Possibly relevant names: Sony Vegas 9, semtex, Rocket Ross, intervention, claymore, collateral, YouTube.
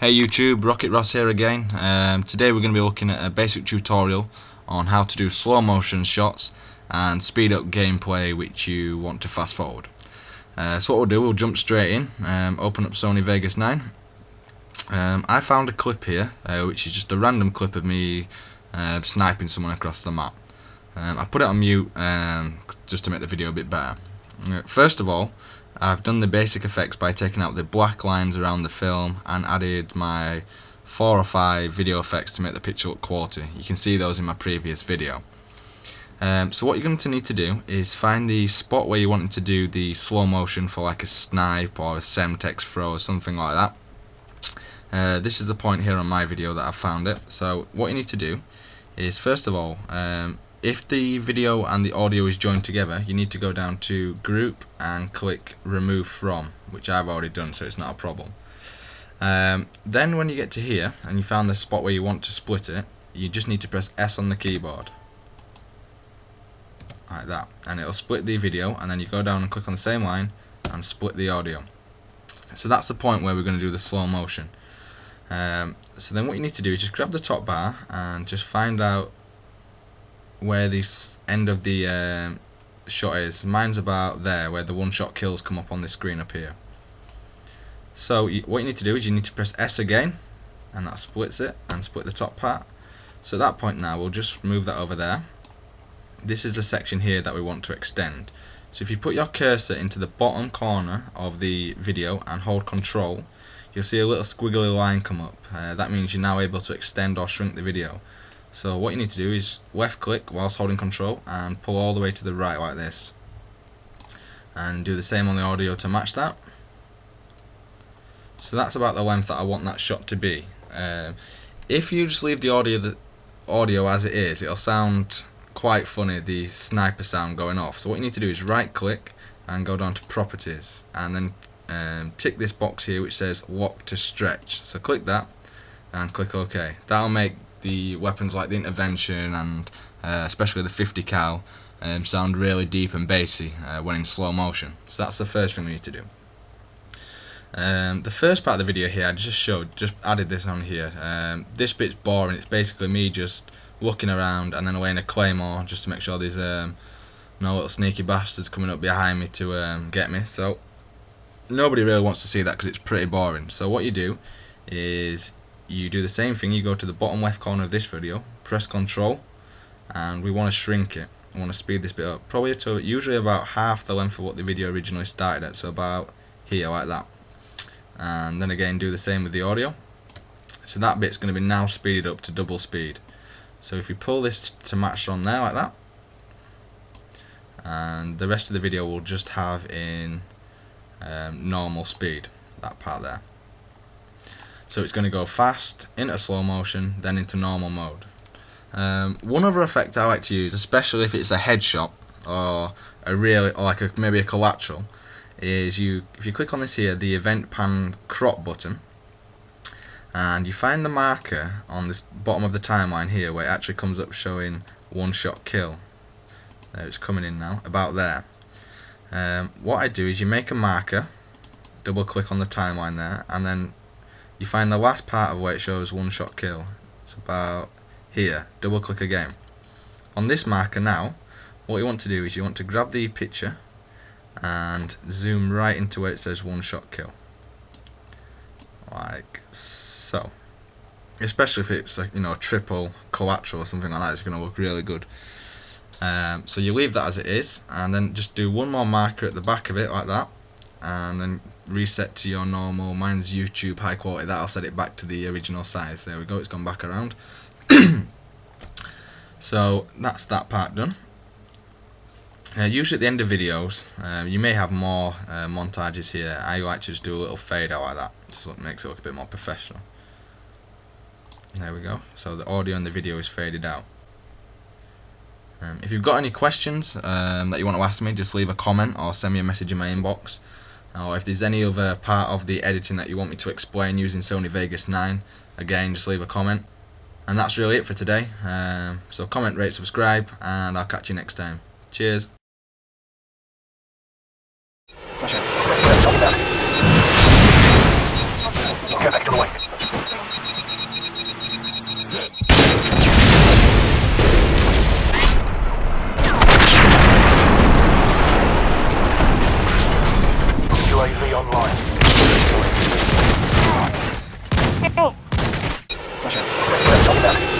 Hey YouTube, Rocket Ross here again. Today we're going to be looking at a basic tutorial on how to do slow motion shots and speed up gameplay which you want to fast forward. So what we'll do, we'll jump straight in, open up Sony Vegas 9. I found a clip here which is just a random clip of me sniping someone across the map. I put it on mute just to make the video a bit better. First of all, I've done the basic effects by taking out the black lines around the film and added my 4 or 5 video effects to make the picture look quality. You can see those in my previous video. So what you're going to need to do is find the spot where you want to do the slow motion for like a snipe or a semtex throw or something like that. This is the point here on my video that I found it. So what you need to do is, first of all, if the video and the audio is joined together, you need to go down to group and click remove from, which I've already done, so it's not a problem. Then when you get to here and you found the spot where you want to split it, you just need to press S on the keyboard like that, and it'll split the video, and then you go down and click on the same line and split the audio. So that's the point where we're going to do the slow motion. So then what you need to do is just grab the top bar and just find out where the end of the shot is. Mine's about there, where the one-shot kills come up on this screen up here. So what you need to do is you need to press S again, and that splits it, and split the top part. So at that point now, we'll just move that over there. This is the section here that we want to extend. So if you put your cursor into the bottom corner of the video and hold Control, you'll see a little squiggly line come up. That means you're now able to extend or shrink the video. So what you need to do is left click whilst holding Control and pull all the way to the right like this, and do the same on the audio to match that. So that's about the length that I want that shot to be. If you just leave the audio as it is, it'll sound quite funny, the sniper sound going off. So what you need to do is right click and go down to properties, and then tick this box here which says lock to stretch. So click that and click OK. That'll make the weapons like the intervention and especially the 50 cal sound really deep and bassy when in slow motion. So that's the first thing we need to do. The first part of the video here I just added this on here. This bit's boring. It's basically me just looking around and then laying a claymore just to make sure there's no little sneaky bastards coming up behind me to get me. So nobody really wants to see that because it's pretty boring. So what you do is you do the same thing. You go to the bottom left corner of this video, press Control, and we want to shrink it. I want to speed this bit up, probably to usually about half the length of what the video originally started at, so about here like that. And then again do the same with the audio. So that bit's going to be now speeded up to double speed. So if you pull this to match on there like that, and the rest of the video will just have in normal speed, that part there. So it's going to go fast, into slow motion, then into normal mode. One other effect I like to use, especially if it's a headshot or maybe a collateral, is if you click on this here, the event pan crop button, and you find the marker on this bottom of the timeline here where it actually comes up showing one shot kill. There, it's coming in now, about there. What I do is you make a marker, double click on the timeline there, and then you find the last part of where it shows one shot kill. It's about here. Double click again. On this marker now, what you want to do is you want to grab the picture and zoom right into where it says one shot kill. Like so. Especially if it's like, you know, a triple collateral or something like that, it's gonna look really good. So you leave that as it is, and then just do one more marker at the back of it like that, and then reset to your normal. Mine's YouTube high quality, that'll set it back to the original size. There we go, it's gone back around. So that's that part done. Usually at the end of videos, you may have more montages here. I like to just do a little fade out like that, just makes it look a bit more professional. There we go, so the audio and the video is faded out. If you've got any questions that you want to ask me, just leave a comment or send me a message in my inbox. Or if there's any other part of the editing that you want me to explain using Sony Vegas 9, again, just leave a comment. And that's really it for today. So comment, rate, subscribe, and I'll catch you next time. Cheers. Gotcha. light. Flash out.